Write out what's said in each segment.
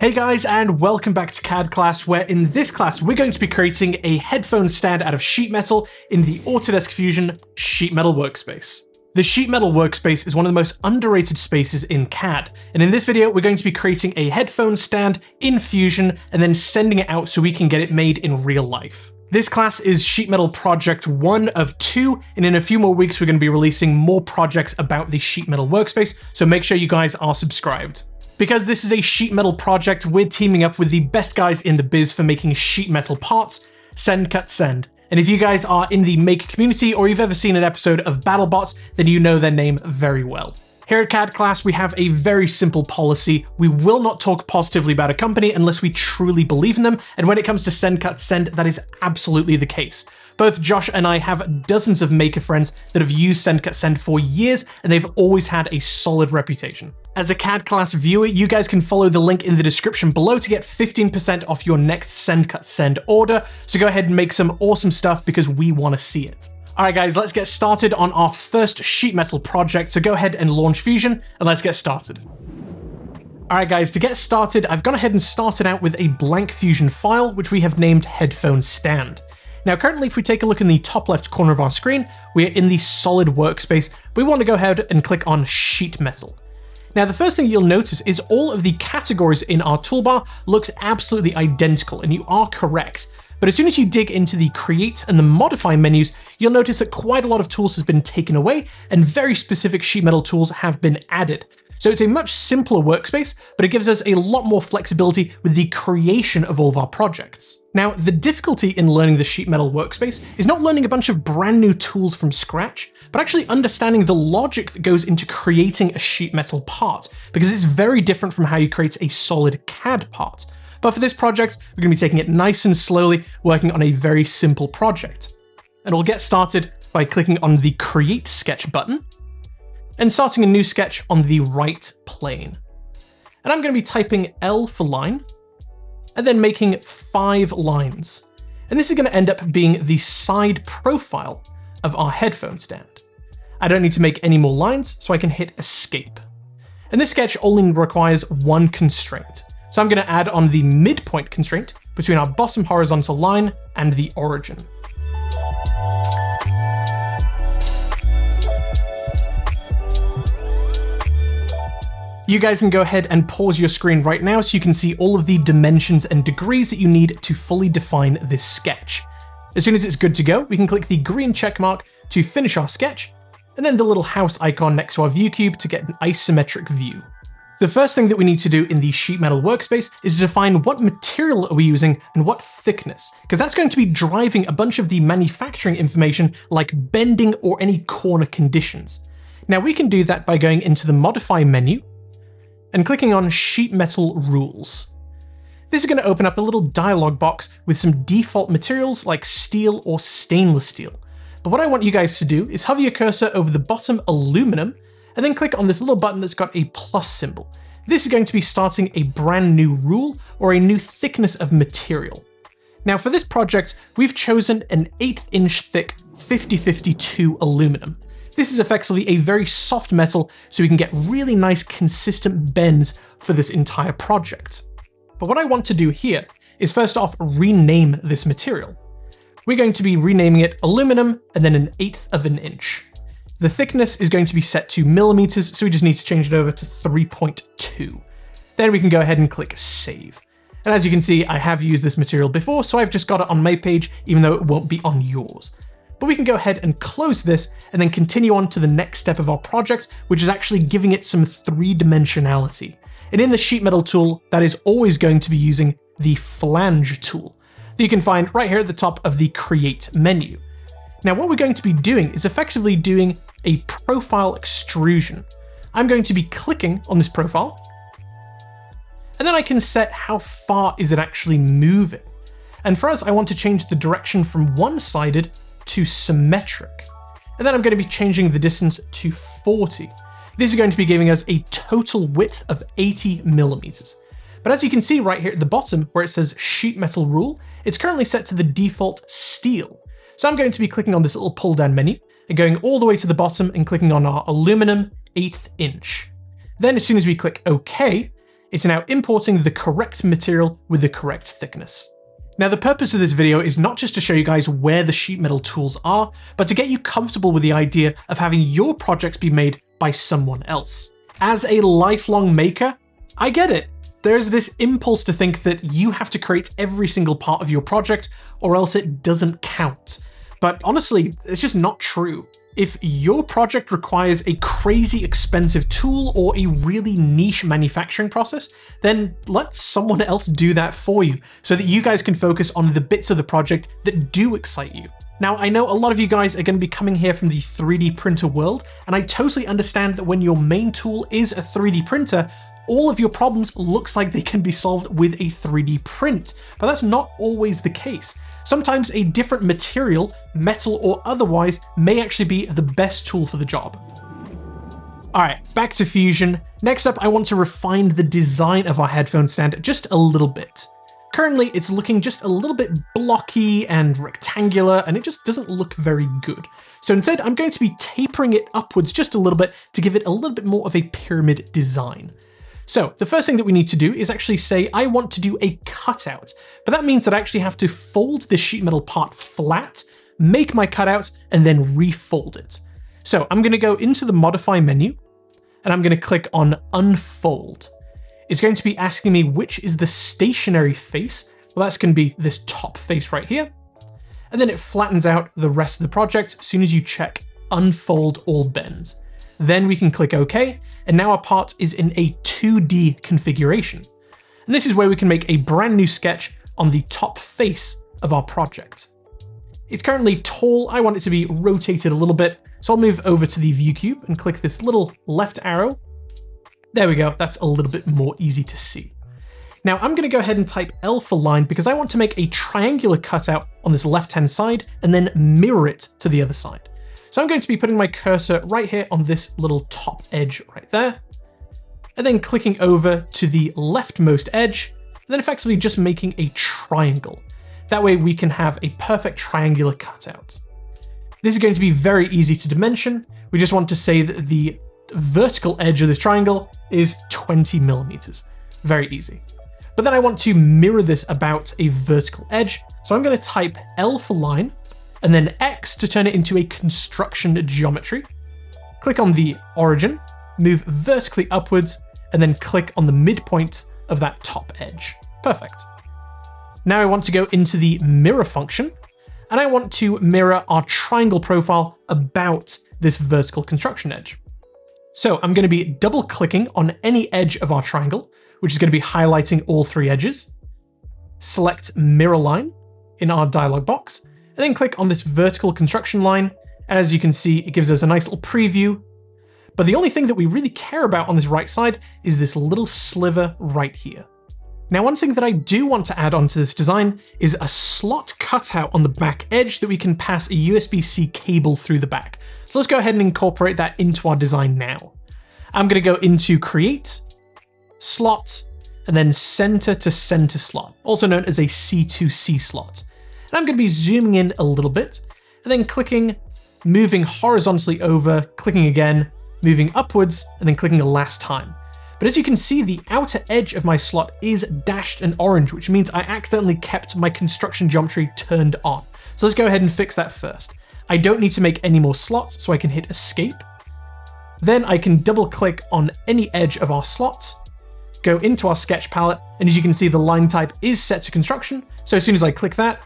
Hey guys, and welcome back to CAD class, where in this class, we're going to be creating a headphone stand out of sheet metal in the Autodesk Fusion Sheet Metal Workspace. The Sheet Metal Workspace is one of the most underrated spaces in CAD. And in this video, we're going to be creating a headphone stand in Fusion and then sending it out so we can get it made in real life. This class is Sheet Metal Project 1 of 2, and in a few more weeks, we're going to be releasing more projects about the Sheet Metal Workspace, so make sure you guys are subscribed. Because this is a sheet metal project, we're teaming up with the best guys in the biz for making sheet metal parts, SendCutSend. And if you guys are in the Maker community or you've ever seen an episode of BattleBots, then you know their name very well. Here at CAD class, we have a very simple policy. We will not talk positively about a company unless we truly believe in them. And when it comes to SendCutSend, that is absolutely the case. Both Josh and I have dozens of Maker friends that have used SendCutSend for years, and they've always had a solid reputation. As a CAD class viewer, you guys can follow the link in the description below to get 15% off your next SendCutSend order. So go ahead and make some awesome stuff because we want to see it. All right, guys, let's get started on our first sheet metal project. So go ahead and launch Fusion and let's get started. All right, guys, to get started, I've gone ahead and started out with a blank Fusion file, which we have named headphone stand. Now, currently, if we take a look in the top left corner of our screen, we're in the solid workspace. We want to go ahead and click on sheet metal. Now, the first thing you'll notice is all of the categories in our toolbar looks absolutely identical, and you are correct. But as soon as you dig into the Create and the Modify menus, you'll notice that quite a lot of tools has been taken away and very specific sheet metal tools have been added. So it's a much simpler workspace, but it gives us a lot more flexibility with the creation of all of our projects. Now, the difficulty in learning the sheet metal workspace is not learning a bunch of brand new tools from scratch, but actually understanding the logic that goes into creating a sheet metal part, because it's very different from how you create a solid CAD part. But for this project, we're going to be taking it nice and slowly, working on a very simple project. And we'll get started by clicking on the Create Sketch button and starting a new sketch on the right plane. And I'm going to be typing L for line and then making 5 lines. And this is going to end up being the side profile of our headphone stand. I don't need to make any more lines, so I can hit Escape. And this sketch only requires one constraint. So I'm going to add on the midpoint constraint between our bottom horizontal line and the origin. You guys can go ahead and pause your screen right now so you can see all of the dimensions and degrees that you need to fully define this sketch. As soon as it's good to go, we can click the green check mark to finish our sketch, and then the little house icon next to our view cube to get an isometric view. The first thing that we need to do in the sheet metal workspace is to define what material are we using and what thickness, because that's going to be driving a bunch of the manufacturing information like bending or any corner conditions. Now we can do that by going into the Modify menu and clicking on Sheet Metal Rules. This is going to open up a little dialog box with some default materials like steel or stainless steel. But what I want you guys to do is hover your cursor over the bottom aluminum and then click on this little button that's got a plus symbol. This is going to be starting a brand new rule or a new thickness of material. Now for this project, we've chosen an 1/8 inch thick 5052 aluminum. This is effectively a very soft metal, so we can get really nice consistent bends for this entire project. But what I want to do here is first off, rename this material. We're going to be renaming it aluminum and then an 1/8 inch. The thickness is going to be set to millimeters, so we just need to change it over to 3.2. Then we can go ahead and click Save. And as you can see, I have used this material before, so I've just got it on my page, even though it won't be on yours. But we can go ahead and close this and then continue on to the next step of our project, which is actually giving it some three-dimensionality. And in the sheet metal tool, that is always going to be using the flange tool that you can find right here at the top of the Create menu. Now, what we're going to be doing is effectively doing a profile extrusion. I'm going to be clicking on this profile, and then I can set how far is it actually moving. And for us, I want to change the direction from one-sided to symmetric. And then I'm going to be changing the distance to 40. This is going to be giving us a total width of 80 millimeters. But as you can see right here at the bottom where it says sheet metal rule, it's currently set to the default steel. So I'm going to be clicking on this little pull down menu and going all the way to the bottom and clicking on our aluminum 1/8 inch. Then as soon as we click OK, It's now importing the correct material with the correct thickness. Now, the purpose of this video is not just to show you guys where the sheet metal tools are, but to get you comfortable with the idea of having your projects be made by someone else. As a lifelong maker, I get it. There's this impulse to think that you have to create every single part of your project or else it doesn't count. But honestly, it's just not true. If your project requires a crazy expensive tool or a really niche manufacturing process, then let someone else do that for you so that you guys can focus on the bits of the project that do excite you. Now, I know a lot of you guys are going to be coming here from the 3D printer world, and I totally understand that when your main tool is a 3D printer, all of your problems looks like they can be solved with a 3D print, but that's not always the case. Sometimes a different material, metal or otherwise, may actually be the best tool for the job. All right, back to Fusion. Next up, I want to refine the design of our headphone stand just a little bit. Currently, it's looking just a little bit blocky and rectangular, and it just doesn't look very good. So instead, I'm going to be tapering it upwards just a little bit to give it a little bit more of a pyramid design. So the first thing that we need to do is actually say, I want to do a cutout, but that means that I actually have to fold this sheet metal part flat, make my cutout, and then refold it. So I'm going to go into the modify menu and I'm going to click on unfold. It's going to be asking me which is the stationary face. Well, that's going to be this top face right here. And then it flattens out the rest of the project as soon as you check unfold all bends. Then we can click OK, and now our part is in a 2D configuration. And this is where we can make a brand new sketch on the top face of our project. It's currently tall, I want it to be rotated a little bit, so I'll move over to the view cube and click this little left arrow. There we go, that's a little bit more easy to see. Now I'm going to go ahead and type L for line because I want to make a triangular cutout on this left-hand side and then mirror it to the other side. So I'm going to be putting my cursor right here on this little top edge right there, and then clicking over to the leftmost edge, and then effectively just making a triangle. That way we can have a perfect triangular cutout. This is going to be very easy to dimension. We just want to say that the vertical edge of this triangle is 20 millimeters. Very easy. But then I want to mirror this about a vertical edge. So I'm going to type L for line, and then X to turn it into a construction geometry. Click on the origin, move vertically upwards, and then click on the midpoint of that top edge. Perfect. Now I want to go into the mirror function, and I want to mirror our triangle profile about this vertical construction edge. So I'm going to be double clicking on any edge of our triangle, which is going to be highlighting all three edges. Select mirror line in our dialog box, and then click on this vertical construction line. And as you can see, it gives us a nice little preview. But the only thing that we really care about on this right side is this little sliver right here. Now, one thing that I do want to add onto this design is a slot cutout on the back edge that we can pass a USB-C cable through the back. So let's go ahead and incorporate that into our design now. I'm going to go into create, slot, and then center to center slot, also known as a C2C slot. And I'm going to be zooming in a little bit and then clicking, moving horizontally over, clicking again, moving upwards, and then clicking the last time. But as you can see, the outer edge of my slot is dashed and orange, which means I accidentally kept my construction geometry turned on. So let's go ahead and fix that first. I don't need to make any more slots, so I can hit escape. Then I can double click on any edge of our slot, go into our sketch palette. And as you can see, the line type is set to construction. So as soon as I click that,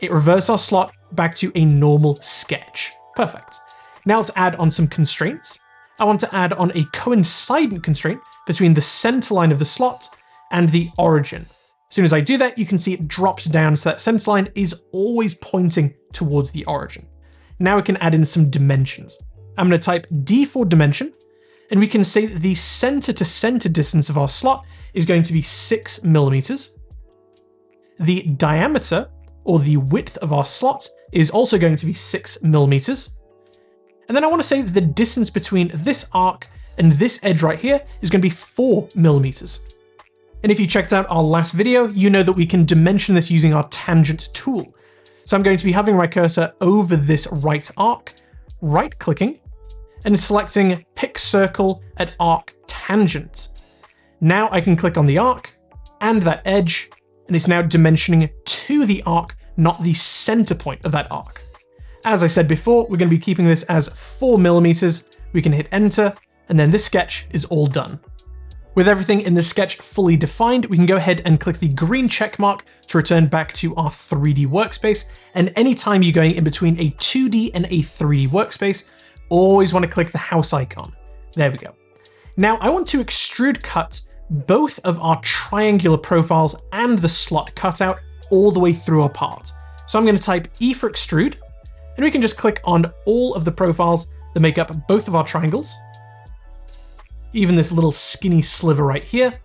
it reverses our slot back to a normal sketch. Perfect. Now let's add on some constraints. I want to add on a coincident constraint between the center line of the slot and the origin. As soon as I do that, you can see it drops down, so that center line is always pointing towards the origin. Now we can add in some dimensions. I'm going to type D for dimension, and we can say that the center to center distance of our slot is going to be 6 millimeters. The diameter, or the width of our slot, is also going to be 6 millimeters. And then I want to say the distance between this arc and this edge right here is going to be 4 millimeters. And if you checked out our last video, you know that we can dimension this using our tangent tool. So I'm going to be having my cursor over this right arc, right clicking, and selecting pick circle at arc tangent. Now I can click on the arc and that edge, and it's now dimensioning to the arc, not the center point of that arc. As I said before, we're going to be keeping this as 4mm. We can hit enter, and then this sketch is all done. With everything in this sketch fully defined, we can go ahead and click the green check mark to return back to our 3D workspace. And anytime you're going in between a 2D and a 3D workspace, always want to click the house icon. There we go. Now I want to extrude cut both of our triangular profiles and the slot cutout all the way through our part. So I'm going to type E for extrude, and we can just click on all of the profiles that make up both of our triangles, even this little skinny sliver right here,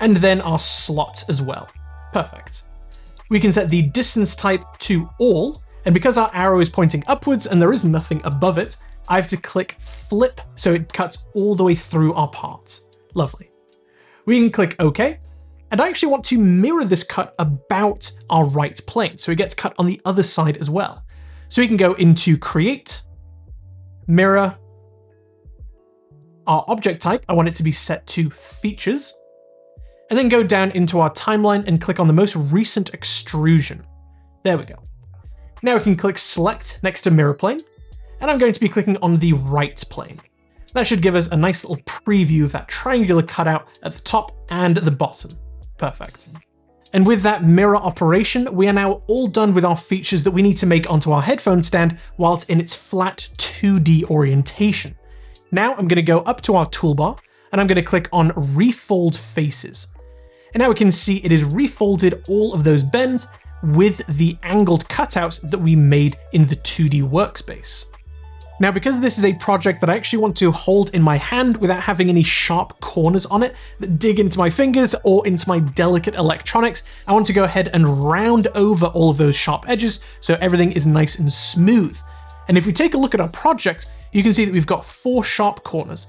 and then our slot as well. Perfect. We can set the distance type to all, and because our arrow is pointing upwards and there is nothing above it, I have to click flip so it cuts all the way through our part. Lovely. We can click OK, and I actually want to mirror this cut about our right plane, so it gets cut on the other side as well. So we can go into Create, Mirror, our object type, I want it to be set to features, and then go down into our timeline and click on the most recent extrusion. There we go. Now we can click select next to mirror plane, and I'm going to be clicking on the right plane. That should give us a nice little preview of that triangular cutout at the top and at the bottom. Perfect. And with that mirror operation, we are now all done with our features that we need to make onto our headphone stand while it's in its flat 2D orientation. Now I'm going to go up to our toolbar and I'm going to click on Refold Faces. And now we can see it has refolded all of those bends with the angled cutouts that we made in the 2D workspace. Now, because this is a project that I actually want to hold in my hand without having any sharp corners on it that dig into my fingers or into my delicate electronics, I want to go ahead and round over all of those sharp edges so everything is nice and smooth. And if we take a look at our project, you can see that we've got 4 sharp corners,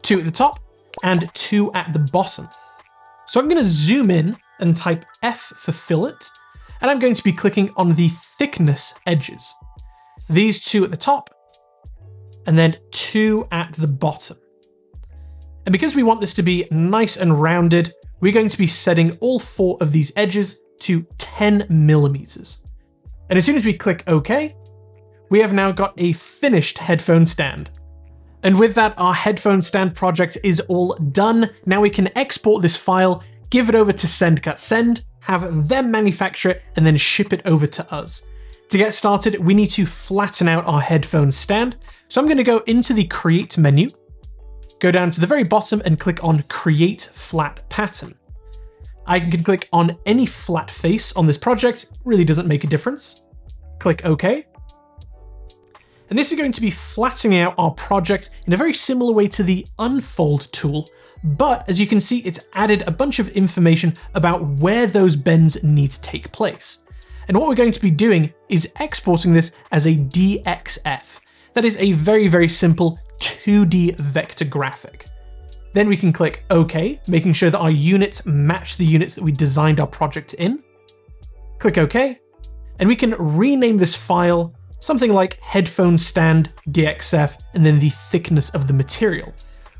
2 at the top and 2 at the bottom. So I'm going to zoom in and type F for fillet, and I'm going to be clicking on the thickness edges. These 2 at the top and then 2 at the bottom. And because we want this to be nice and rounded, we're going to be setting all 4 of these edges to 10mm. And as soon as we click OK, we have now got a finished headphone stand. And with that, our headphone stand project is all done. Now we can export this file, give it over to SendCutSend, have them manufacture it, and then ship it over to us. To get started, we need to flatten out our headphone stand. So I'm going to go into the Create menu, go down to the very bottom and click on Create Flat Pattern. I can click on any flat face on this project, really doesn't make a difference. Click OK. And this is going to be flattening out our project in a very similar way to the Unfold tool, but as you can see, it's added a bunch of information about where those bends need to take place. And what we're going to be doing is exporting this as a DXF. That is a very, very simple 2D vector graphic. Then we can click OK, making sure that our units match the units that we designed our project in. Click OK, and we can rename this file something like headphone stand, DXF, and then the thickness of the material.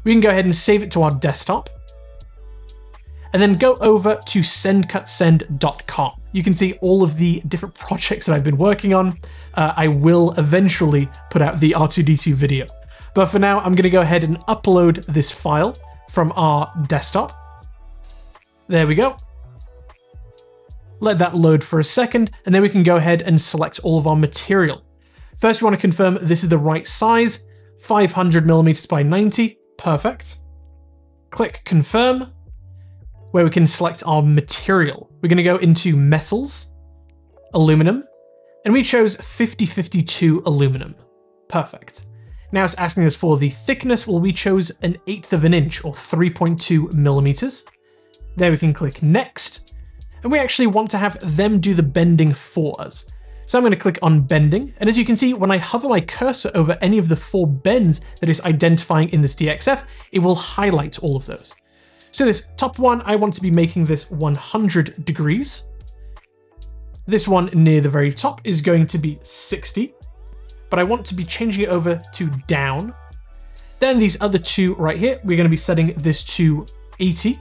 We can go ahead and save it to our desktop, and then go over to sendcutsend.com. You can see all of the different projects that I've been working on. I will eventually put out the R2-D2 video, but for now, I'm gonna go ahead and upload this file from our desktop. There we go. Let that load for a second, and then we can go ahead and select all of our material. First, we want to confirm this is the right size, 500mm by 90, perfect. Click confirm, where we can select our material. We're going to go into metals, aluminum, and we chose 5052 aluminum, perfect. Now it's asking us for the thickness. Well, we chose 1/8 of an inch or 3.2mm. There we can click next, and we actually want to have them do the bending for us. So I'm going to click on bending, and as you can see, when I hover my cursor over any of the 4 bends that it's identifying in this DXF, it will highlight all of those. So this top one, I want to be making this 100 degrees. This one near the very top is going to be 60, but I want to be changing it over to down. Then these other 2 right here, we're going to be setting this to 80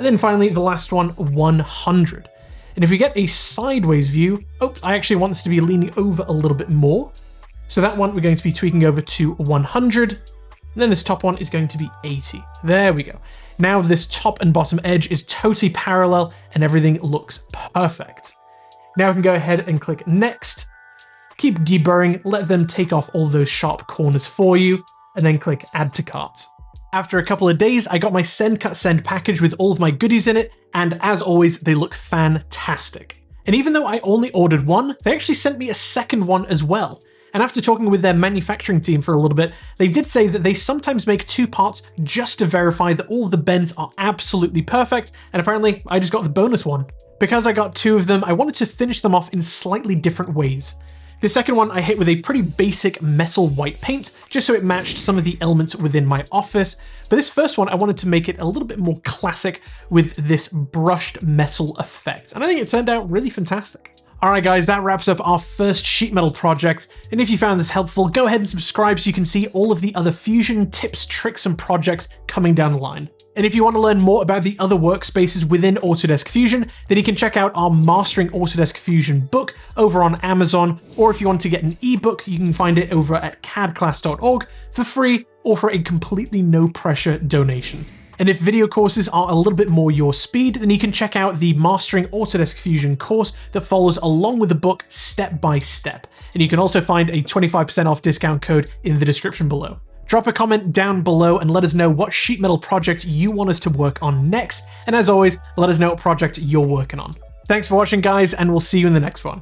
And then finally, the last one, 100. And if we get a sideways view, oops, I actually want this to be leaning over a little bit more. So that one we're going to be tweaking over to 100. And then this top one is going to be 80. There we go. Now this top and bottom edge is totally parallel and everything looks perfect. Now we can go ahead and click next, keep deburring, let them take off all those sharp corners for you, and then click add to cart. After a couple of days, I got my SendCutSend package with all of my goodies in it, and as always, they look fantastic. And even though I only ordered one, they actually sent me a second one as well. And after talking with their manufacturing team for a little bit, they did say that they sometimes make two parts just to verify that all of the bends are absolutely perfect, and apparently I just got the bonus one. Because I got two of them, I wanted to finish them off in slightly different ways. The second one I hit with a pretty basic metal white paint, just so it matched some of the elements within my office. But this first one, I wanted to make it a little bit more classic with this brushed metal effect. And I think it turned out really fantastic. All right, guys, that wraps up our first sheet metal project. And if you found this helpful, go ahead and subscribe so you can see all of the other Fusion tips, tricks, and projects coming down the line. And if you want to learn more about the other workspaces within Autodesk Fusion, then you can check out our Mastering Autodesk Fusion book over on Amazon, or if you want to get an ebook, you can find it over at cadclass.org for free or for a completely no-pressure donation. And if video courses are a little bit more your speed, then you can check out the Mastering Autodesk Fusion course that follows along with the book step by step. And you can also find a 25% off discount code in the description below. Drop a comment down below and let us know what sheet metal project you want us to work on next. And as always, let us know what project you're working on. Thanks for watching, guys, and we'll see you in the next one.